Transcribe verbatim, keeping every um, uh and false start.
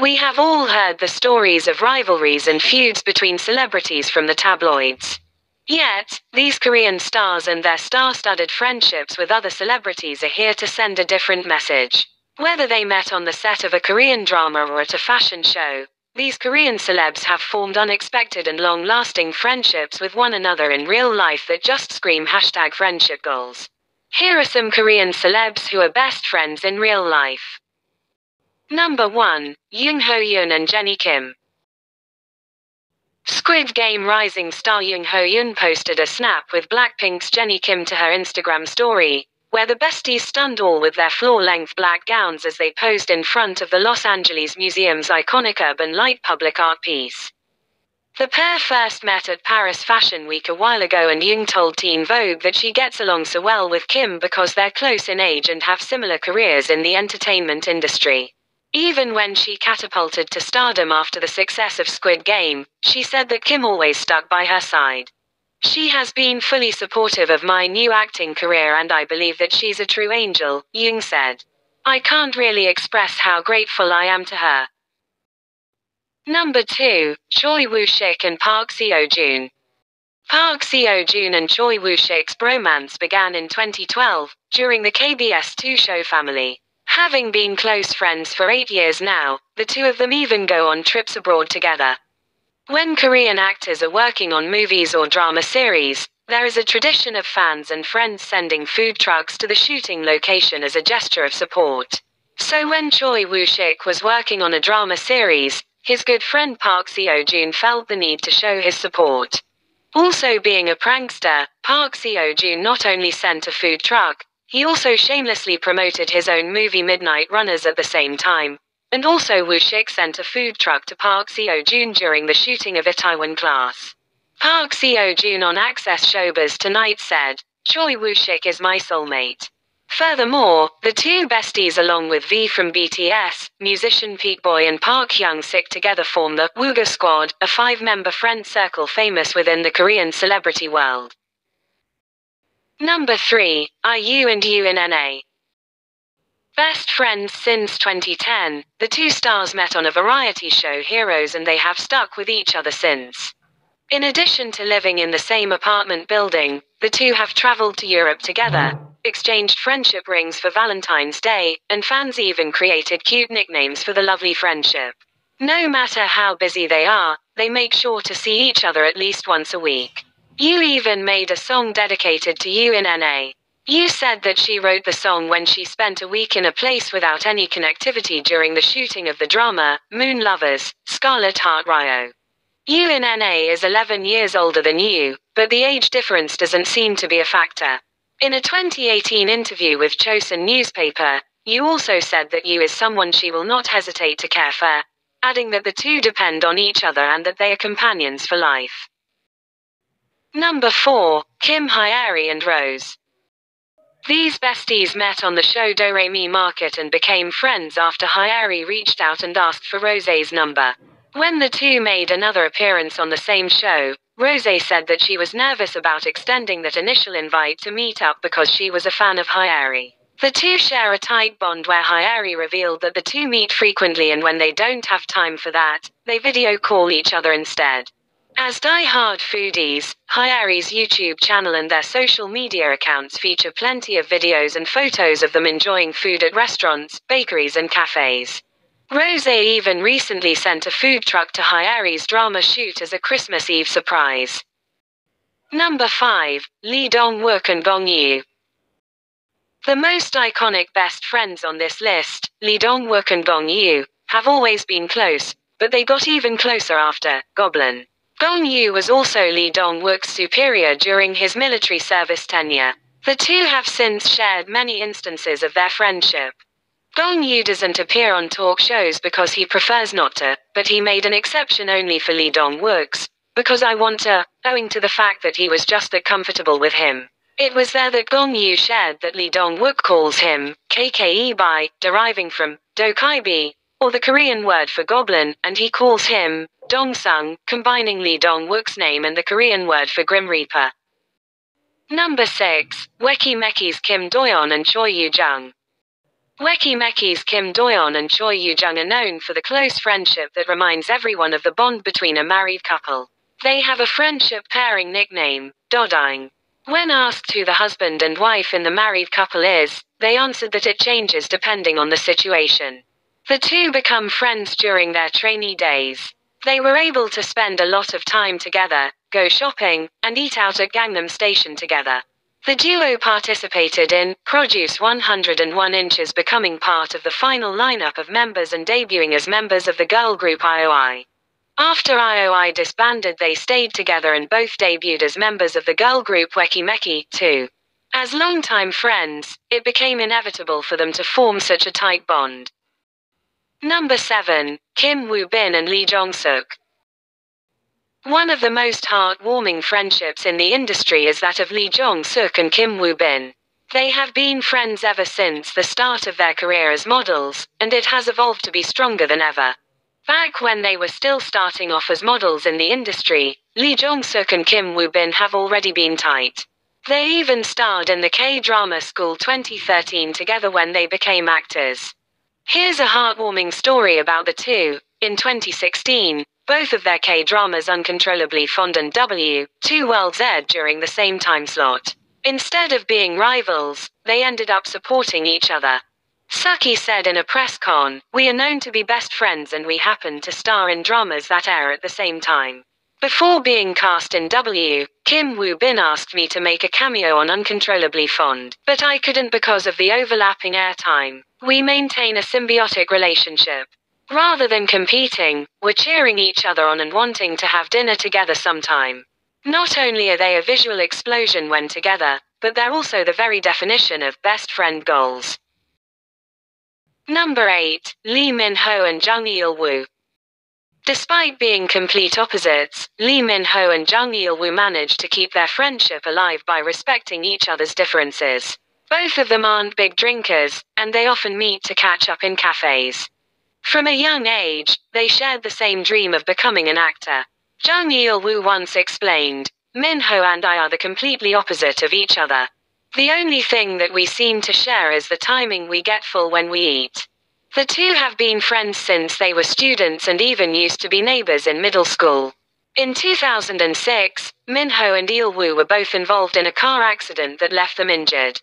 We have all heard the stories of rivalries and feuds between celebrities from the tabloids. Yet, these Korean stars and their star-studded friendships with other celebrities are here to send a different message. Whether they met on the set of a Korean drama or at a fashion show, these Korean celebs have formed unexpected and long-lasting friendships with one another in real life that just scream hashtag friendship goals. Here are some Korean celebs who are best friends in real life. Number one. Jung Ho-yeon and Jennie Kim. Squid Game rising star Jung Ho-yeon posted a snap with Blackpink's Jennie Kim to her Instagram story, where the besties stunned all with their floor-length black gowns as they posed in front of the Los Angeles Museum's iconic urban light public art piece. The pair first met at Paris Fashion Week a while ago, and Jung told Teen Vogue that she gets along so well with Kim because they're close in age and have similar careers in the entertainment industry. Even when she catapulted to stardom after the success of Squid Game, she said that Kim always stuck by her side. She has been fully supportive of my new acting career, and I believe that she's a true angel, Jung said. I can't really express how grateful I am to her. Number two. Choi Woo-shik and Park Seo-joon. Park Seo-joon and Choi Woo-shik's bromance began in twenty twelve, during the K B S two show Family. Having been close friends for eight years now, the two of them even go on trips abroad together. When Korean actors are working on movies or drama series, there is a tradition of fans and friends sending food trucks to the shooting location as a gesture of support. So when Choi Woo-shik was working on a drama series, his good friend Park Seo-joon felt the need to show his support. Also being a prankster, Park Seo-joon not only sent a food truck, he also shamelessly promoted his own movie Midnight Runners at the same time. And also Woo-shik sent a food truck to Park Seo-joon during the shooting of Itaewon Class. Park Seo-joon on Access Showbiz Tonight said, Choi Woo-shik is my soulmate. Furthermore, the two besties along with V from B T S, musician Pete Boy and Park Hyung-sik together form the Wooga Squad, a five-member friend circle famous within the Korean celebrity world. Number three. I U and U N N A. Best friends since twenty ten, the two stars met on a variety show Heroes, and they have stuck with each other since. In addition to living in the same apartment building, the two have traveled to Europe together, exchanged friendship rings for Valentine's Day, and fans even created cute nicknames for the lovely friendship. No matter how busy they are, they make sure to see each other at least once a week. You even made a song dedicated to U N N A. You said that she wrote the song when she spent a week in a place without any connectivity during the shooting of the drama, Moon Lovers, Scarlet Heart Ryo. U N N A is eleven years older than you, but the age difference doesn't seem to be a factor. In a twenty eighteen interview with Chosun newspaper, you also said that you is someone she will not hesitate to care for, adding that the two depend on each other and that they are companions for life. Number four. Kim Hyeri and Rose. These besties met on the show Do-Re-Mi Market and became friends after Hyeri reached out and asked for Rose's number. When the two made another appearance on the same show, Rose said that she was nervous about extending that initial invite to meet up because she was a fan of Hyeri. The two share a tight bond where Hyeri revealed that the two meet frequently, and when they don't have time for that, they video call each other instead. As die-hard foodies, Hyeri's YouTube channel and their social media accounts feature plenty of videos and photos of them enjoying food at restaurants, bakeries and cafes. Rose even recently sent a food truck to Hyeri's drama shoot as a Christmas Eve surprise. Number five. Lee Dong-wook and Gong Yoo. The most iconic best friends on this list, Lee Dong-wook and Gong Yoo, have always been close, but they got even closer after Goblin. Gong Yoo was also Lee Dong-wook's superior during his military service tenure. The two have since shared many instances of their friendship. Gong Yoo doesn't appear on talk shows because he prefers not to, but he made an exception only for Lee Dong-wook's, because I want to, owing to the fact that he was just that comfortable with him. It was there that Gong Yoo shared that Lee Dong-wook calls him K K E by, deriving from Dokaibi, or the Korean word for goblin, and he calls him Dong-sung, combining Lee Dong-wook's name and the Korean word for Grim Reaper. Number six. Weki Meki's Kim Doyeon and Choi Yoo Jung. Wacky Meki's Kim Doyeon and Choi Yoo Jung are known for the close friendship that reminds everyone of the bond between a married couple. They have a friendship pairing nickname, Dodang. When asked who the husband and wife in the married couple is, they answered that it changes depending on the situation. The two become friends during their trainee days. They were able to spend a lot of time together, go shopping, and eat out at Gangnam Station together. The duo participated in Produce one hundred one Inches, becoming part of the final lineup of members and debuting as members of the girl group I O I. After I O I disbanded, they stayed together and both debuted as members of the girl group Wacky Meki, too. As longtime friends, it became inevitable for them to form such a tight bond. Number seven. Kim Woo-bin and Lee Jong-suk. One of the most heartwarming friendships in the industry is that of Lee Jong-suk and Kim Woo-bin. They have been friends ever since the start of their career as models, and it has evolved to be stronger than ever. Back when they were still starting off as models in the industry, Lee Jong-suk and Kim Woo-bin have already been tight. They even starred in the K-drama School twenty thirteen together when they became actors. Here's a heartwarming story about the two. In twenty sixteen, both of their K-dramas Uncontrollably Fond and W, two worlds aired during the same time slot. Instead of being rivals, they ended up supporting each other. Suki said in a press con, "We are known to be best friends and we happen to star in dramas that air at the same time. Before being cast in W, Kim Woo-bin asked me to make a cameo on Uncontrollably Fond, but I couldn't because of the overlapping airtime. We maintain a symbiotic relationship. Rather than competing, we're cheering each other on and wanting to have dinner together sometime." Not only are they a visual explosion when together, but they're also the very definition of best friend goals. Number eight. Lee Min-ho and Jung Il-woo. Despite being complete opposites, Lee Min-ho and Jung Il-woo managed to keep their friendship alive by respecting each other's differences. Both of them aren't big drinkers, and they often meet to catch up in cafes. From a young age, they shared the same dream of becoming an actor. Jung Il-woo once explained, "Min-ho and I are the completely opposite of each other. The only thing that we seem to share is the timing we get full when we eat." The two have been friends since they were students and even used to be neighbors in middle school. In two thousand six, Min-ho and Il-woo were both involved in a car accident that left them injured.